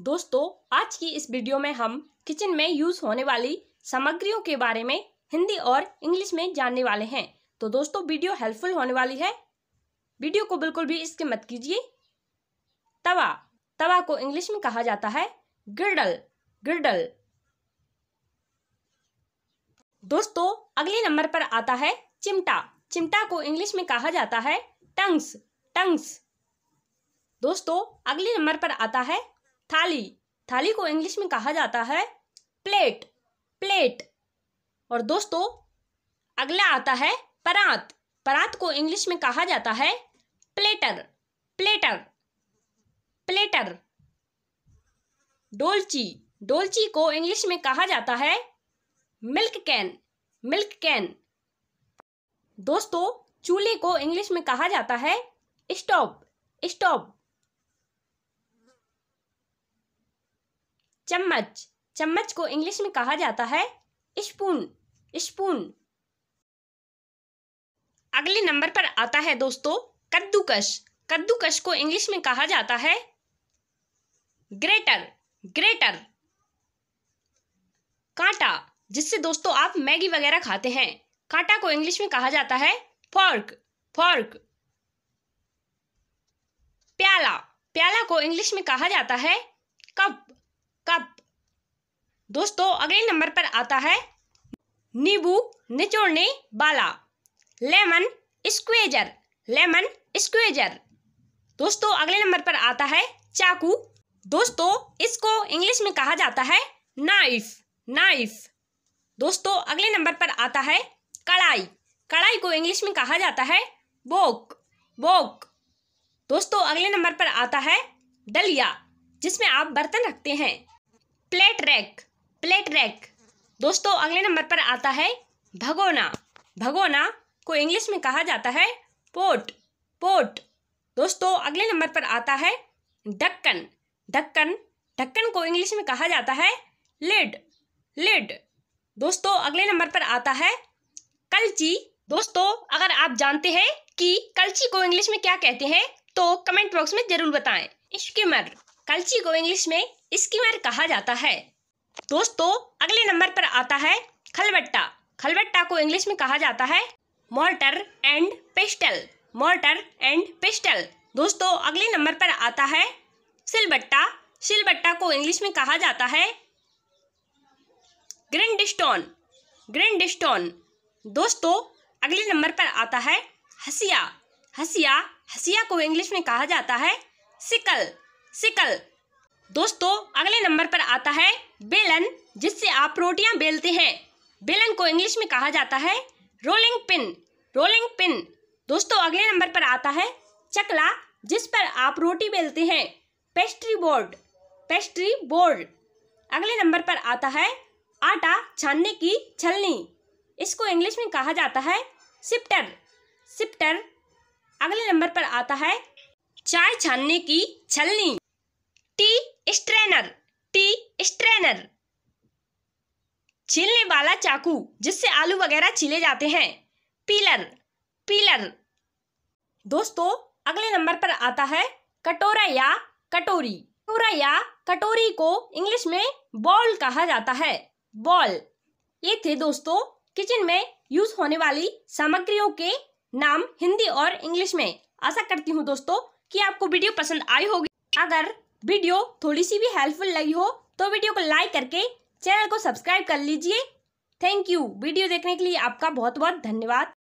दोस्तों आज की इस वीडियो में हम किचन में यूज होने वाली सामग्रियों के बारे में हिंदी और इंग्लिश में जानने वाले हैं। तो दोस्तों वीडियो हेल्पफुल होने वाली है, वीडियो को बिल्कुल भी स्किप मत कीजिए। तवा, तवा को इंग्लिश में कहा जाता है गिर्डल, गिर्डल। दोस्तों अगले नंबर पर आता है चिमटा, चिमटा को इंग्लिश में कहा जाता है टंग्स, टंग्स। दोस्तों अगले नंबर पर आता है थाली, थाली को इंग्लिश में कहा जाता है प्लेट, प्लेट। और दोस्तों अगला आता है परात, परात को इंग्लिश में कहा जाता है प्लेटर, प्लेटर, प्लेटर। डोलची, डोलची को इंग्लिश में कहा जाता है मिल्क कैन, मिल्क कैन। दोस्तों चूल्हे को इंग्लिश में कहा जाता है स्टोव, स्टोव। चम्मच, चम्मच को इंग्लिश में कहा जाता है स्पून, स्पून। अगले नंबर पर आता है दोस्तों कद्दूकश, कद्दूकश को इंग्लिश में कहा जाता है ग्रेटर, ग्रेटर। कांटा, जिससे दोस्तों आप मैगी वगैरह खाते हैं, कांटा को इंग्लिश में कहा जाता है फॉर्क, फॉर्क। प्याला, प्याला को इंग्लिश में कहा जाता है कप, कप। दोस्तों अगले नंबर पर आता है नींबू निचोड़ने वाला, लेमन स्क्वेजर, लेमन स्क्वेजर। दोस्तों अगले नंबर पर आता है चाकू, दोस्तों इसको इंग्लिश में कहा जाता है नाइफ, नाइफ। दोस्तों अगले नंबर पर आता है कढ़ाई, कढ़ाई को इंग्लिश में कहा जाता है वोक, वोक। दोस्तों अगले नंबर पर आता है डलिया, जिसमें आप बर्तन रखते हैं, प्लेट रैक, प्लेट रैक। दोस्तों अगले नंबर पर आता है भगोना, भगोना को इंग्लिश में कहा जाता है पोट, पोट। दोस्तों अगले नंबर पर आता है ढक्कन, ढक्कन, ढक्कन को इंग्लिश में कहा जाता है लिड, लिड। दोस्तों अगले नंबर पर आता है कलची। दोस्तों अगर आप जानते हैं कि कलची को इंग्लिश में क्या कहते हैं तो कमेंट बॉक्स में जरूर बताएं। स्किमर, कलची को इंग्लिश में स्किमर कहा जाता है। दोस्तों अगले नंबर पर आता है खलबट्टा, खलबट्टा को इंग्लिश में कहा जाता है mortar and pestle, mortar and pestle. दोस्तों अगले नंबर पर आता है सिलबट्टा, सिलबट्टा को इंग्लिश में कहा जाता है ग्रिंडस्टोन, ग्रिंडस्टोन। दोस्तों अगले नंबर पर आता है हसिया, हसिया, हसिया को इंग्लिश में कहा जाता है सिकल, सिकल। दोस्तों अगले नंबर पर आता है बेलन, जिससे आप रोटियां बेलते हैं, बेलन को इंग्लिश में कहा जाता है रोलिंग पिन, रोलिंग पिन। दोस्तों अगले नंबर पर आता है चकला, जिस पर आप रोटी बेलते हैं, पेस्ट्री बोर्ड, पेस्ट्री बोर्ड। अगले नंबर पर आता है आटा छानने की छलनी, इसको इंग्लिश में कहा जाता है सिप्टर, सिप्टर। अगले नंबर पर आता है चाय छानने की छलनी, टी स्ट्रेनर, टी स्ट्रेनर। छीलने वाला चाकू, जिससे आलू वगैरह छीले जाते हैं, पीलर, पीलर। दोस्तों अगले नंबर पर आता है कटोरा या कटोरी, कटोरा या कटोरी को इंग्लिश में बॉल कहा जाता है, बॉल। ये थे दोस्तों किचन में यूज होने वाली सामग्रियों के नाम हिंदी और इंग्लिश में। आशा करती हूँ दोस्तों कि आपको वीडियो पसंद आई होगी। अगर वीडियो थोड़ी सी भी हेल्पफुल लगी हो तो वीडियो को लाइक करके चैनल को सब्सक्राइब कर लीजिए। थैंक यू, वीडियो देखने के लिए आपका बहुत बहुत धन्यवाद।